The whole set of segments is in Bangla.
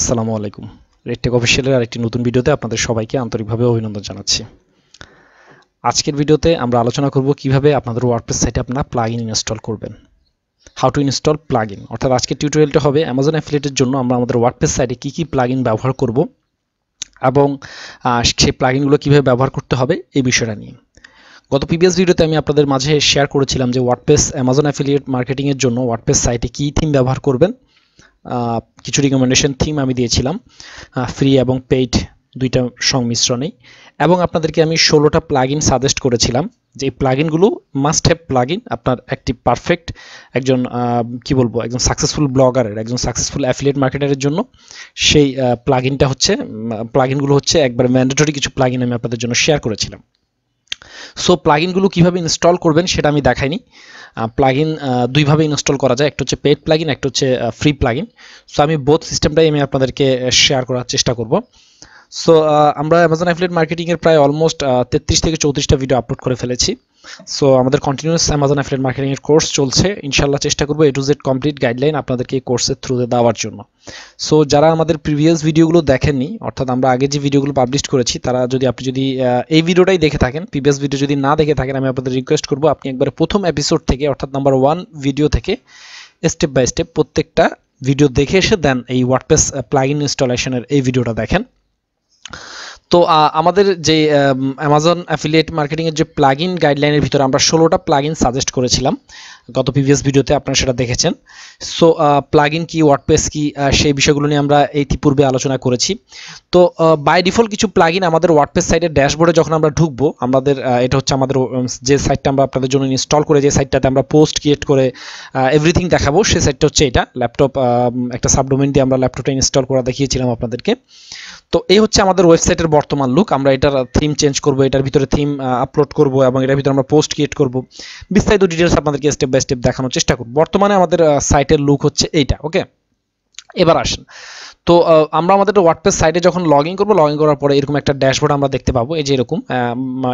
আসসালামু আলাইকুম রেড টেক অফিশিয়ালের আরেকটি নতুন ভিডিওতে আপনাদের সবাইকে আন্তরিকভাবে অভিনন্দন জানাচ্ছি। আজকের ভিডিওতে আমরা আলোচনা করব কিভাবে আপনাদের ওয়ার্ডপ্রেস সাইটে আপনারা প্লাগইন ইনস্টল করবেন, হাউ টু ইনস্টল প্লাগইন। অর্থাৎ আজকের টিউটোরিয়ালটা হবে অ্যামাজন অ্যাফিলিয়েটের জন্য আমরা আমাদের ওয়ার্ডপ্রেস সাইটে কী কী প্লাগইন ব্যবহার করব এবং সেই প্লাগইনগুলো কীভাবে ব্যবহার করতে হবে এই বিষয়টা নিয়ে। গত প্রিভিয়াস ভিডিওতে আমি আপনাদের মাঝে শেয়ার করেছিলাম যে ওয়ার্ডপ্রেস অ্যামাজন অ্যাফিলিয়েট মার্কেটিংয়ের জন্য ওয়ার্ডপ্রেস সাইটে কী থিম ব্যবহার করবেন, কিছু রিকমেন্ডেশন থিম আমি দিয়েছিলাম ফ্রি এবং পেইড দুইটা সংমিশ্রণেই, এবং আপনাদেরকে আমি 16টা প্লাগইন সাজেস্ট করেছিলাম যে এই প্লাগইনগুলো মাস্ট হ্যাভ প্লাগইন আপনার একটি পারফেক্ট একজন একজন সাকসেসফুল ব্লগারের, একজন সাকসেসফুল অ্যাফিলিয়েট মার্কেটারের জন্য সেই প্লাগইনগুলো হচ্ছে একবারে ম্যান্ডেটরি কিছু প্লাগইন আমি আপনাদের জন্য শেয়ার করেছিলাম। সো প্লাগইনগুলো কীভাবে ইনস্টল করবেন সেটা আমি দেখাইনি। প্লাগইন দুইভাবে ইনস্টল করা যায়, একটা হচ্ছে পেইড প্লাগইন, একটা হচ্ছে ফ্রি প্লাগইন। সো আমি বোথ সিস্টেমটাই আমি আপনাদেরকে শেয়ার করার চেষ্টা করব। সো আমরা অ্যামাজন অ্যাফিলিয়েট মার্কেটিংয়ের প্রায় অলমোস্ট 33 থেকে 34টা ভিডিও আপলোড করে ফেলেছি। সো আমাদের কন্টিনিউয়াস অ্যামাজন অ্যাফিলিয়েট মার্কেটিংয়ের কোর্স চলছে, ইনশাল্লাহ চেষ্টা করবো A to Z complete guideline আপনাদেরকে এই কোর্সের থ্রুতে দেওয়ার জন্য। সো যারা আমাদের প্রিভিয়াস ভিডিওগুলো দেখেননি, অর্থাৎ আমরা আগে যে ভিডিওগুলো পাবলিশ করেছি, তারা আপনি যদি এই ভিডিওটাই দেখে থাকেন, প্রিভিয়াস ভিডিও যদি না দেখে থাকেন, আমি আপনাদের রিকোয়েস্ট করবো আপনি একবার প্রথম এপিসোড থেকে অর্থাৎ নাম্বার 1 ভিডিও থেকে স্টেপ বাই স্টেপ প্রত্যেকটা ভিডিও দেখে এসে দেন এই ওয়ার্ডপ্রেস প্লাগইন ইনস্টলেশনের এই ভিডিওটা দেখেন। তো আমাদের যে অ্যামাজন অ্যাফিলিয়েট মার্কেটিংয়ের যে প্লাগইন গাইডলাইনের ভিতরে আমরা 16টা প্লাগইন সাজেস্ট করেছিলাম গত প্রিভিয়াস ভিডিওতে, আপনারা সেটা দেখেছেন। সো প্লাগইন কি, ওয়ার্ডপ্রেস কি, সেই বিষয়গুলো নিয়ে আমরা ইতিপূর্বে আলোচনা করেছি। তো বাই ডিফল্ট কিছু প্লাগইন আমাদের ওয়ার্ডপ্রেস সাইটের ড্যাশবোর্ডে যখন আমরা ঢুকবো, আমাদের এটা হচ্ছে আমাদের যে সাইটটা আমরা আপনাদের জন্য ইনস্টল করে, যে সাইটটাতে আমরা পোস্ট ক্রিয়েট করে এভরিথিং দেখাবো, সেই সাইটটা হচ্ছে এটা। ল্যাপটপ একটা সাবডোমেন দিয়ে আমরা ল্যাপটপটা ইনস্টল করা দেখিয়েছিলাম আপনাদেরকে। তো এই হচ্ছে আমাদের ওয়েবসাইটের বর্তমান লুক। আমরা এটার থিম চেঞ্জ করব, এটার ভিতরে থিম আপলোড করব এবং এটার ভিতরে আমরা পোস্ট ক্রিয়েট করব। বিস্তারিত ডিটেলস আপনাদেরকে স্টেপ বাই স্টেপ দেখানোর চেষ্টা করব। বর্তমানে আমাদের সাইটের লুক হচ্ছে এইটা। ওকে, এবার আসেন। তো আমরা আমাদের ওয়ার্ডপ্রেস সাইটে যখন লগইন করব, লগইন করার পরে এরকম একটা ড্যাশবোর্ড আমরা দেখতে পাবো। এই যে এরকম,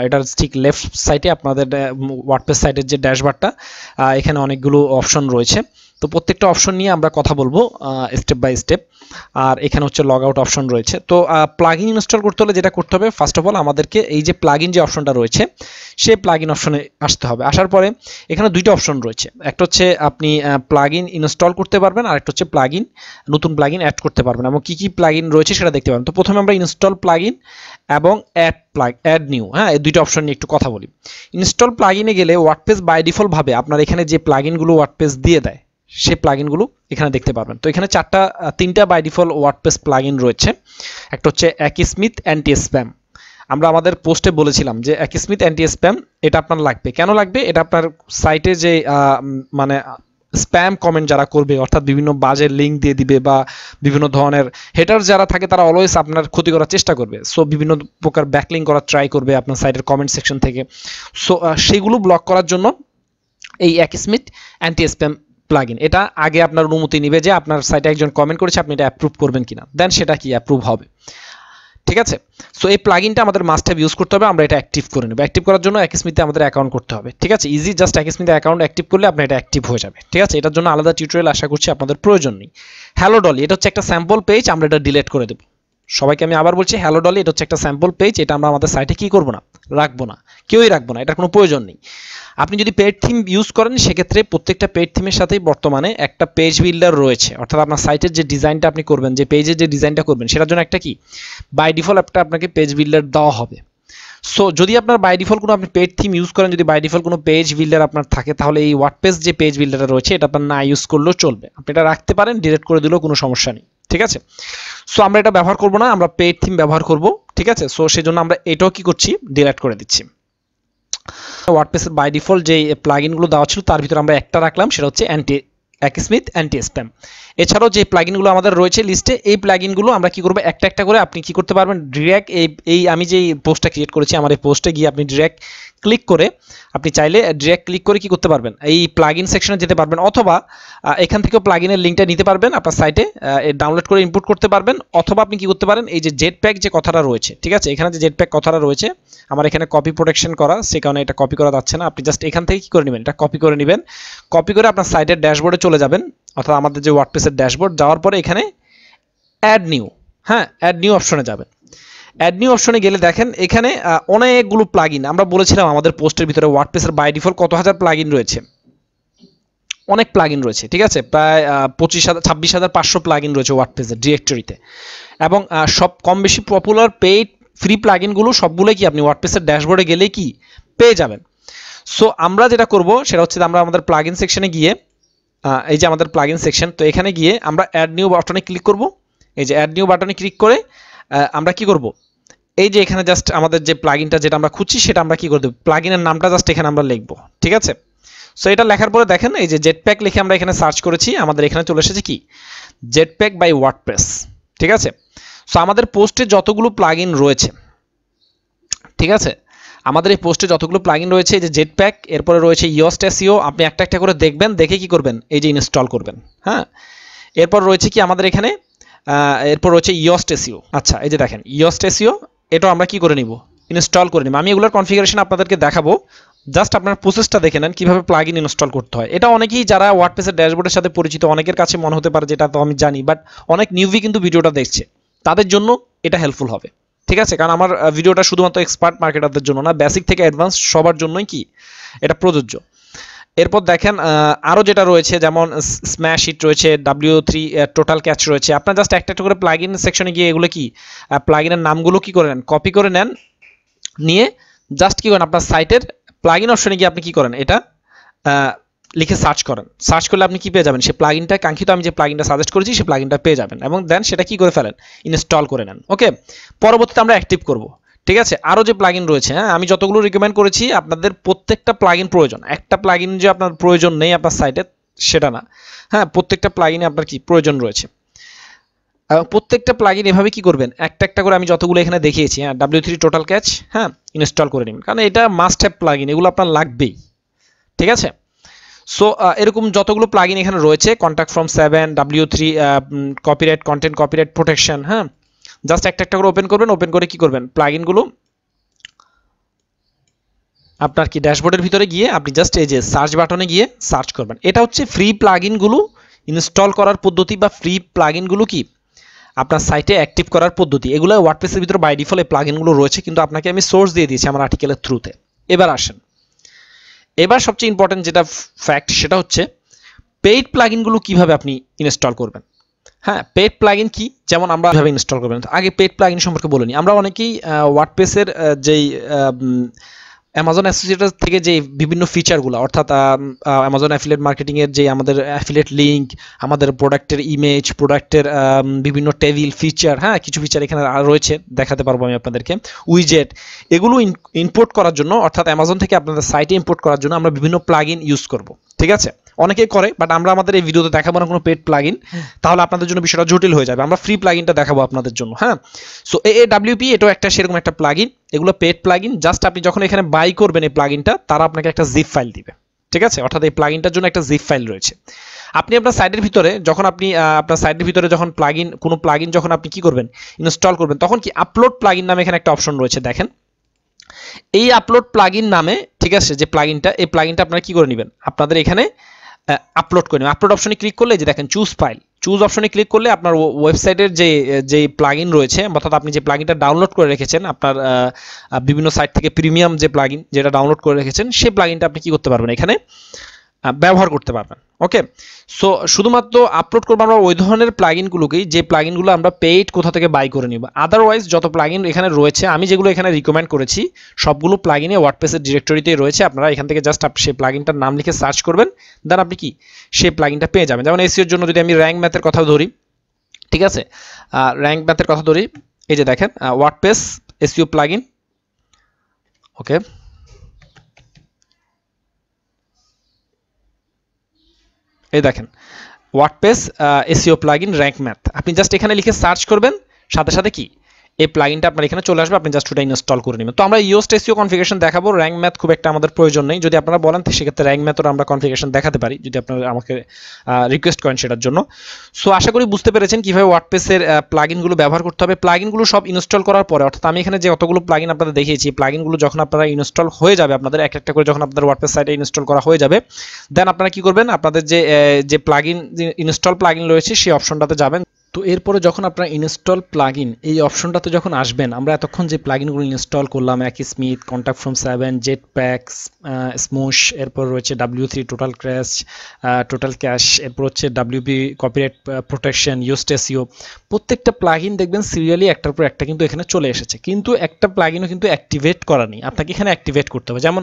এটার ঠিক লেফট সাইডে আপনাদের ওয়ার্ডপ্রেস সাইটের যে ড্যাশবোর্ডটা, এখানে অনেকগুলো অপশন রয়েছে। তো প্রত্যেকটা অপশন নিয়ে আমরা কথা বলবো স্টেপ বাই স্টেপ। আর এখানে হচ্ছে লগ আউট অপশন রয়েছে। তো প্লাগইন ইনস্টল করতে হলে যেটা করতে হবে, ফার্স্ট অফ অল আমাদেরকে এই যে প্লাগইন যে অপশনটা রয়েছে, সেই প্লাগইন অপশনে আসতে হবে। আসার পরে এখানে দুইটা অপশন রয়েছে, একটা হচ্ছে আপনি প্লাগইন ইনস্টল করতে পারবেন, আর একটা হচ্ছে প্লাগইন নতুন প্লাগইন অ্যাড করতে পারবেন এবং কী কী প্লাগইন রয়েছে সেটা দেখতে পারবেন। তো প্রথমে আমরা ইনস্টল প্লাগইন এবং অ্যাড নিউ, এই দুইটা অপশন নিয়ে একটু কথা বলি। ইনস্টল প্লাগইনে গেলে ওয়ার্ডপ্রেস বাই ডিফল্টভাবে আপনার এখানে যে প্লাগইনগুলো ওয়ার্ডপ্রেস দিয়ে দেয়, সেই প্লাগইনগুলো এখানে দেখতে পারবেন। তো এখানে তিনটা বাই ডিফল্ট ওয়ার্ডপ্রেস প্লাগইন রয়েছে। একটা হচ্ছে অ্যাকিসমিথ অ্যান্টি স্প্যাম। আমরা আমাদের পোস্টে বলেছিলাম যে অ্যাকিসমিথ অ্যান্টি স্প্যাম এটা আপনার লাগবে। কেন লাগবে? এটা আপনার সাইটে যে স্প্যাম কমেন্ট যারা করবে, অর্থাৎ বিভিন্ন বাজে লিঙ্ক দিয়ে দিবে বা বিভিন্ন ধরনের হেটার যারা থাকে, তারা অলওয়েজ আপনার ক্ষতি করার চেষ্টা করবে। সো বিভিন্ন প্রকার ব্যাকলিং করার ট্রাই করবে আপনার সাইটের কমেন্ট সেকশন থেকে। সো সেগুলো ব্লক করার জন্য এই অ্যাকিসমিথ অ্যান্টি স্প্যাম প্লাগইন, এটা আগে আপনার অনুমতি নেবে যে আপনার সাইটে একজন কমেন্ট করেছে, আপনি এটা অ্যাপ্রুভ করবেন কিনা, দেন সেটা কি অ্যাপ্রুভ হবে। ঠিক আছে? সো এই প্লাগইনটা আমাদের মাস্ট হ্যাভ ইউজ করতে হবে। আমরা এটা অ্যাক্টিভ করে নেব। অ্যাক্টিভ করার জন্য অ্যাকিসমিথে আমাদের অ্যাকাউন্ট করতে হবে। ঠিক আছে? ইজি, জাস্ট অ্যাকিসমিথে অ্যাকাউন্ট অ্যাক্টিভ করলে আপনার এটা অ্যাক্টিভ হয়ে যাবে। ঠিক আছে? এটার জন্য আলাদা টিউটোরিয়াল আশা করছি আপনাদের প্রয়োজন নেই। হ্যালো ডলি, এটা হচ্ছে একটা স্যাম্পল পেজ, আমরা এটা ডিলিট করে দেবো। সবাইকে আমি আবার বলছি, হ্যালো ডলি এটা হচ্ছে একটা স্যাম্পল পেজ, এটা আমরা আমাদের সাইটে কি করব না, রাখবো না, কেউই রাখবো না, এটার কোনো প্রয়োজন নেই। আপনি যদি পেড থিম ইউজ করেন, সেক্ষেত্রে প্রত্যেকটা পেড থিমের সাথেই বর্তমানে একটা পেজ বিল্ডার রয়েছে। অর্থাৎ আপনার সাইটের যে ডিজাইনটা আপনি করবেন, যে পেজের যে ডিজাইনটা করবেন, সেটার জন্য একটা কি বাই ডিফল্ট একটা আপনাকে পেজ বিল্ডার দেওয়া হবে। সো যদি আপনার বাই ডিফল্ট কোনো আপনি পেড থিম ইউজ করেন, যদি বাই ডিফল্ট কোনো পেজ বিল্ডার আপনার থাকে, তাহলে এই ওয়ার্ডপ্রেস যে পেজ বিল্ডারটা রয়েছে, এটা আপনার না ইউজ করলেও চলবে। আপনি এটা রাখতে পারেন, ডিলিট করে দিলেও কোনো সমস্যা নেই। ঠিক আছে? সো আমরা এটা ব্যবহার করব না, আমরা পেড থিম ব্যবহার করব। ঠিক আছে? সো সেজন্য আমরা এটাও কি করছি, ডিলিট করে দিচ্ছি। ওয়ার্ডপ্রেসের বাই ডিফল্ট যে প্লাগইনগুলো দেওয়া ছিল, তার ভিতরে আমরা একটা রাখলাম, সেটা হচ্ছে অ্যাকিসমিথ অ্যান্টি স্প্যাম। এছাড়াও যে প্লাগইনগুলো আমাদের রয়েছে লিস্টে, এই প্লাগইনগুলো আমরা কি করব, একটা একটা করে আপনি কি করতে পারবেন, ডিরেক্ট এই আমি যে পোস্টটা ক্রিয়েট করেছি, আমার এই পোস্টে গিয়ে আপনি ডিরেক্ট ক্লিক করে আপনি চাইলে ডিরেক্ট ক্লিক করে কি করতে পারবেন, এই প্লাগইন সেকশনে যেতে পারবেন, অথবা এখান থেকেও প্লাগইনের লিঙ্কটা নিতে পারবেন, আপনার সাইটে ডাউনলোড করে ইনপুট করতে পারবেন, অথবা আপনি কি করতে পারেন, এই যে জেটপ্যাক যে কথাটা রয়েছে, ঠিক আছে, এখানে যে জেটপ্যাক কথাটা রয়েছে, আমার এখানে কপি প্রোটেকশন করা, সে কারণে এটা কপি করা যাচ্ছে না। আপনি জাস্ট এখান থেকে কি করে নেবেন, এটা কপি করে নেবেন, কপি করে আপনার সাইটের ড্যাশবোর্ডে চলে যাবেন, অর্থাৎ আমাদের যে ওয়ার্ডপ্রেসের ড্যাশবোর্ড, যাওয়ার পরে এখানে add new হ্যাঁ add new অপশনে যাবেন add new অপশনে গেলে দেখেন এখানে অনেকগুলো প্লাগইন আমরা বলেছিলাম আমাদের পোস্টের ভিতরে ওয়ার্ডপ্রেসের বাই ডিফল্ট কত হাজার প্লাগইন রয়েছে অনেক প্লাগইন রয়েছে ঠিক আছে প্রায় 25000 26500 প্লাগইন রয়েছে ওয়ার্ডপ্রেসের ডিরেক্টরিতে এবং সব কম বেশি পপুলার পেইড ফ্রি প্লাগইন গুলো সবগুলাই কি আপনি ওয়ার্ডপ্রেসের ড্যাশবোর্ডে গেলে কি পেয়ে যাবেন সো আমরা যেটা করব সেটা হচ্ছে আমরা আমাদের প্লাগইন সেকশনে গিয়ে এই যে আমাদের প্লাগইন সেকশন তো এখানে গিয়ে আমরা অ্যাড নিউ বাটনে ক্লিক করব এই যে অ্যাড নিউ বাটনে ক্লিক করে আমরা কি করব এই যে এখানে জাস্ট আমাদের যে প্লাগইনটা যেটা আমরা খুঁজছি সেটা আমরা কি করে দেব প্লাগইনের নামটা জাস্ট এখানে আমরা লিখব ঠিক আছে সো এটা লেখার পরে দেখেন এই যে Jetpack লিখে আমরা এখানে সার্চ করেছি আমাদের এখানে চলে এসেছে কি Jetpack by WordPress ঠিক আছে সো আমাদের পোস্টে যতগুলো প্লাগইন রয়েছে ঠিক আছে আমাদের এই পোস্টে যতগুলো প্লাগইন রয়েছে এই যে Jetpack এরপরে রয়েছে Yoast SEO আপনি একটা একটা করে দেখবেন দেখে কি করবেন এই যে ইনস্টল করবেন হ্যাঁ এরপর রয়েছে কি আমাদের এখানে এরপর রয়েছে Yoast SEO আচ্ছা এই যে দেখেন Yoast SEO এটা আমরা কি করে নিব ইনস্টল করে নিব আমি এগুলোর কনফিগারেশন আপনাদেরকে দেখাবো জাস্ট আপনারা প্রসেসটা দেখে নেন কিভাবে প্লাগইন ইনস্টল করতে হয় এটা অনেকেই যারা ওয়ার্ডপ্রেসের ড্যাশবোর্ডের সাথে পরিচিত অনেকের কাছে মনে হতে পারে যেটা তো আমি জানি বাট অনেক নিউবি কিন্তু ভিডিওটা দেখছে তাদের জন্য এটা হেল্পফুল হবে ঠিক আছে কারণ আমার ভিডিওটা শুধুমাত্র এক্সপার্ট মার্কেটারদের জন্য না বেসিক থেকে অ্যাডভান্স সবার জন্যই কি এটা প্রযোজ্য এরপর দেখেন আরো যেটা রয়েছে যেমন স্ম্যাশ ইট রয়েছে W3 টোটাল ক্যাচ রয়েছে আপনারা জাস্ট একটা করে প্লাগইন সেকশনে গিয়ে এগুলো কি প্লাগইনের নামগুলো কি করে নেন কপি করে নেন নিয়ে জাস্ট কি করেন আপনার সাইটের প্লাগইন অপশনে গিয়ে আপনি কি করেন এটা লিখে সার্চ করেন সার্চ করলে আপনি কি পেয়ে যাবেন সেই প্লাগইনটা কাঙ্ক্ষিত আমি যে প্লাগইনটা সাজেস্ট করেছি সেই প্লাগইনটা পেয়ে যাবেন এবং দেন সেটা কি করে ফেলেন ইনস্টল করে নেন ওকে পরবর্তীতে আমরা অ্যাক্টিভ করব ঠিক আছে আরো যে প্লাগইন রয়েছে হ্যাঁ আমি যতগুলো রিকমেন্ড করেছি আপনাদের প্রত্যেকটা প্লাগইন প্রয়োজন একটা প্লাগইন যে আপনার প্রয়োজন নেই আপনার সাইটে সেটা না হ্যাঁ প্রত্যেকটা প্লাগইনে আপনার কি প্রয়োজন রয়েছে প্রত্যেকটা প্লাগইন এভাবে কি করবেন একটা একটা করে আমি যতগুলো এখানে দেখিয়েছি হ্যাঁ W3 টোটাল ক্যাচ হ্যাঁ ইনস্টল করে নিন কারণ এটা মাস্ট হ্যাভ প্লাগইন এগুলো আপনার লাগবেই ঠিক আছে সো এরকম যতগুলো প্লাগইন এখানে রয়েছে Contact Form 7 W3 copyright content copyright protection হ্যাঁ জাস্ট একটা একটা করে ওপেন করবেন ওপেন করে কি করবেন প্লাগইন গুলো আপনার কি ড্যাশবোর্ডের ভিতরে গিয়ে আপনি জাস্ট এই যে সার্চ বাটনে গিয়ে সার্চ করবেন এটা হচ্ছে ফ্রি প্লাগইন গুলো ইনস্টল করার পদ্ধতি বা ফ্রি প্লাগইন গুলো কি আপনার সাইটে অ্যাক্টিভ করার পদ্ধতি এগুলা ওয়ার্ডপ্রেসের ভিতর বাই ডিফল্ট এই প্লাগইন গুলো রয়েছে কিন্তু আপনাকে আমি সোর্স দিয়ে দিয়েছি আমার আর্টিকেলের থ্রুতে এবার আসেন এবার সবচেয়ে ইম্পর্টেন্ট যেটা ফ্যাক্ট সেটা হচ্ছে পেইড প্লাগইন গুলো কিভাবে আপনি ইনস্টল করবেন হ্যাঁ পেইড প্লাগইন কি যেমন আমরা কিভাবে ইনস্টল করবেন আগে পেইড প্লাগইন সম্পর্কে বলে নিই আমরা অনেকেই ওয়ার্ডপ্রেসের যেই Amazon অ্যাসোসিয়েটর থেকে যে বিভিন্ন ফিচারগুলো অর্থাৎ Amazon অ্যাফিলিয়েট মার্কেটিং এর যে আমাদের অ্যাফিলিয়েট লিংক আমাদের প্রোডাক্টের ইমেজ প্রোডাক্টের বিভিন্ন টেবিল ফিচার হ্যাঁ কিছু ফিচার এখানে রয়েছে দেখাতে পারবো আমি আপনাদেরকে উইজেট এগুলো ইম্পোর্ট করার জন্য অর্থাৎ Amazon থেকে আপনাদের সাইটে ইম্পোর্ট করার জন্য আমরা বিভিন্ন প্লাগইন ইউজ করব ঠিক আছে অনেকেই করে বাট আমরা আমাদের এই ভিডিওতে দেখাবো না কোনো পেড প্লাগইন তাহলে আপনাদের জন্য বিষয়টা জটিল হয়ে যাবে আমরা ফ্রি প্লাগইনটা দেখাবো আপনাদের জন্য হ্যাঁ সো AAWP এটাও একটা সেরকম একটা প্লাগইন এগুলো পেড প্লাগইন জাস্ট আপনি যখন এখানে বাই করবেন এই প্লাগইনটা তারা আপনাকে একটা জিপ ফাইল দিবে ঠিক আছে অর্থাৎ এই প্লাগইনটার জন্য একটা জিপ ফাইল রয়েছে আপনি আপনার সাইটের ভিতরে যখন আপনি আপনার সাইটের ভিতরে যখন প্লাগইন কোনো প্লাগইন যখন আপনি কি করবেন ইনস্টল করবেন তখন কি আপলোড প্লাগইন নামে এখানে একটা অপশন রয়েছে দেখেন এই আপলোড প্লাগইন নামে ঠিক আছে যে প্লাগইনটা এই প্লাগইনটা আপনারা কি করে নেবেন আপনাদের এখানে আপলোড করে নেবেন আপলোড অপশনে ক্লিক করলে যে দেখেন চুজ ফাইল চুজ অপশনে ক্লিক করলে আপনার ওয়েবসাইটের যে প্লাগইন রয়েছে অর্থাৎ আপনি যে প্লাগইনটা ডাউনলোড করে রেখেছেন আপনার বিভিন্ন সাইট থেকে প্রিমিয়াম যে প্লাগইন যেটা ডাউনলোড করে রেখেছেন সেই প্লাগইনটা আপনি কি করতে পারবেন এখানে ব্যবহার করতে পারবেন ওকে সো শুধুমাত্র আপলোড করব আমরা ওই ধরনের প্লাগইনগুলোকেই যে প্লাগইনগুলো আমরা পেইড কোথা থেকে বাই করে নিব আদারওয়াইজ যত প্লাগইন এখানে রয়েছে আমি যেগুলো এখানে রিকমেন্ড করেছি সবগুলো প্লাগইনে ওয়ার্ডপ্রেসের ডিরেক্টরিতেই রয়েছে আপনারা এখান থেকে জাস্ট সেই প্লাগইনটার নাম লিখে সার্চ করবেন দেন আপনি কি সেই প্লাগইনটা পেয়ে যাবেন যেমন এসইও এর জন্য যদি আমি র্যাঙ্ক ম্যাথের কথা ধরি ঠিক আছে র্যাঙ্ক ম্যাথের কথা ধরি এই যে দেখেন ওয়ার্ডপ্রেস এসইও প্লাগইন ওকে এই দেখেন WordPress SEO plugin rank math আপনি জাস্ট এখানে লিখে সার্চ করবেন সাথে সাথে কি এই প্লাগইনটা আপনার এখানে চলে আসবে আপনি জাস্ট ওটা ইনস্টল করে নেবেন তো আমরা Yoast SEO কনফিগারেশন দেখাবো র্যাঙ্ক ম্যাথ খুব একটা আমাদের প্রয়োজন নেই যদি আপনারা বলেন সেক্ষেত্রে র্যাঙ্ক ম্যাথের আমরা কনফিগারেশন দেখাতে পারি যদি আপনারা আমাকে রিকোয়েস্ট করেন সেটার জন্য সো আশা করি বুঝতে পেরেছেন কিভাবে ওয়ার্ডপ্রেসের প্লাগইনগুলো ব্যবহার করতে হবে প্লাগইনগুলো সব ইনস্টল করার পরে অর্থাৎ আমি এখানে যে কতগুলো প্লাগইন আপনাদের দেখিয়েছি প্লাগইনগুলো যখন আপনারা ইনস্টল হয়ে যাবে আপনাদের এক একটা করে যখন আপনাদের ওয়ার্ডপ্রেস সাইটে ইনস্টল করা হয়ে যাবে দেন আপনারা কি করবেন আপনাদের যে প্লাগইন ইনস্টল প্লাগইন রয়েছে সেই অপশনটাতে যাবেন তো এরপরে যখন আপনারা ইনস্টল প্লাগইন এই অপশনটাতে যখন আসবেন আমরা এতক্ষণ যে প্লাগইনগুলো ইনস্টল করলাম Akismet, Contact Form 7, Jetpack, Smush, এরপর রয়েছে W3 Total Cache, এরপর হচ্ছে WP Copyright Protection, Yoast SEO, প্রত্যেকটা প্লাগইন দেখবেন সিরিয়ালি একটার পর একটা কিন্তু এখানে চলে এসেছে, কিন্তু একটা প্লাগইনও কিন্তু অ্যাক্টিভেট করা নেই, আপনাকে এখানে অ্যাক্টিভেট করতে হবে। যেমন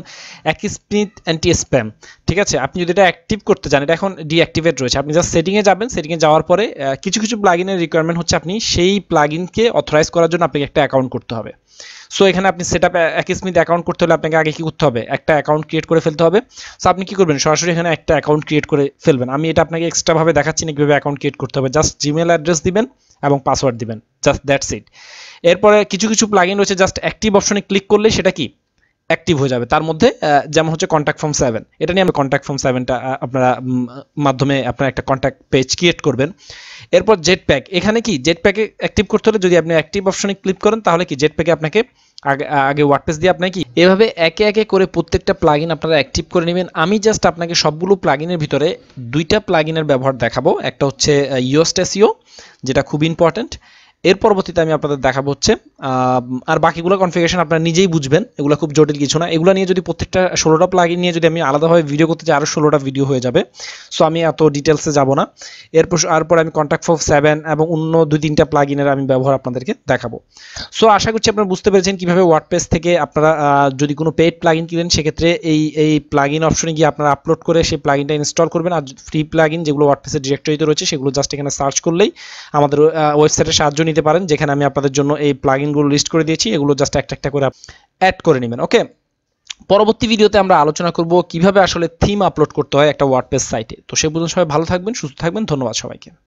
Akismet অ্যান্টি স্প্যাম, ঠিক আছে, আপনি যদি এটা অ্যাক্টিভ করতে চান এটা এখন ডিঅ্যাক্টিভেট রয়েছে, আপনি জাস্ট সেটিংয়ে যাবেন, সেটিংয়ে যাওয়ার পরে কিছু কিছু প্লাগইনের রিকোয়ারমেন্ট হচ্ছে আপনি সেই প্লাগইনকে অথরাইজ করার জন্য আপনাকে একটা অ্যাকাউন্ট করতে হবে। সো এখানে আপনি সেটআপ Akismet অ্যাকাউন্ট করতে হলে আপনাকে আগে কি করতে হবে, একটা অ্যাকাউন্ট ক্রিয়েট করে ফেলতে হবে। সো আপনি কি করবেন, সরাসরি এখানে একটা অ্যাকাউন্ট ক্রিয়েট করে ফেলবেন। আমি এটা আপনাকে এক্সট্রা ভাবে দেখাচ্ছি না কিভাবে অ্যাকাউন্ট ক্রিয়েট করতে হবে, জাস্ট জিমেল অ্যাড্রেস দিবেন এবং পাসওয়ার্ড দিবেন, জাস্ট দ্যাটস ইট। এরপরে কিছু কিছু প্লাগইন রয়েছে জাস্ট অ্যাক্টিভ অপশনে ক্লিক করলে সেটা কি অ্যাক্টিভ হয়ে যাবে, তার মধ্যে যেমন হচ্ছে Contact Form 7, এটা নিয়ে আমরা Contact Form 7টা আপনারা মাধ্যমে আপনারা একটা কন্ট্যাক্ট পেজ ক্রিয়েট করবেন। এরপর Jetpack, এখানে কি Jetpack-এ অ্যাক্টিভ করতে হলে যদি আপনি অ্যাক্টিভ অপশনে ক্লিক করেন তাহলে কি Jetpack-এ আপনাকে আগে WordPress দিয়ে আপনাকে কি এভাবে একে একে করে প্রত্যেকটা প্লাগইন আপনারা অ্যাক্টিভ করে নেবেন। আমি জাস্ট আপনাকে সবগুলো প্লাগইনের ভিতরে দুইটা প্লাগইনের ব্যবহার দেখাবো, একটা হচ্ছে Yoast SEO যেটা খুব ইম্পর্টেন্ট, এর পরবর্তীতে আমি আপনাদের দেখাবো হচ্ছে, আর বাকিগুলো কনফিগারেশন আপনারা নিজেই বুঝবেন, এগুলো খুব জটিল কিছু না। এগুলো নিয়ে যদি প্রত্যেকটা 16টা প্লাগইন নিয়ে যদি আমি আলাদাভাবে ভিডিও করতে চাই আরও 16টা ভিডিও হয়ে যাবে, সো আমি এত ডিটেলসে যাব না। এরপর আমি Contact Form 7 এবং অন্য 2-3টা প্লাগইনের আমি ব্যবহার আপনাদেরকে দেখাবো। সো আশা করছি আপনারা বুঝতে পেরেছেন কীভাবে WordPress থেকে আপনারা যদি কোনো পেইড প্লাগইন কিনেন সেক্ষেত্রে এই প্লাগইন অপশনে গিয়ে আপনারা আপলোড করে সেই প্লাগইনটা ইনস্টল করবেন। আর ফ্রি প্লাগইন যেগুলো WordPress-এর ডিরেক্টরিতে রয়েছে সেগুলো জাস্ট এখানে সার্চ করলেই আমাদের ওয়েবসাইটের সাহায্য নিতে পারেন, যেখানে আমি আপনাদের জন্য এই প্লাগইনগুলো লিস্ট করে দিয়েছি, এগুলো জাস্ট একটা একটা করে অ্যাড করে নেবেন। ওকে, পরবর্তী ভিডিওতে আমরা আলোচনা করব কিভাবে আসলে থিম আপলোড করতে হয় একটা WordPress সাইটে। তো সে পর্যন্ত সবাই ভালো থাকবেন, সুস্থ থাকবেন, ধন্যবাদ সবাইকে।